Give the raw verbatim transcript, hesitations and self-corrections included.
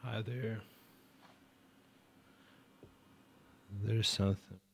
Hi there. There's something.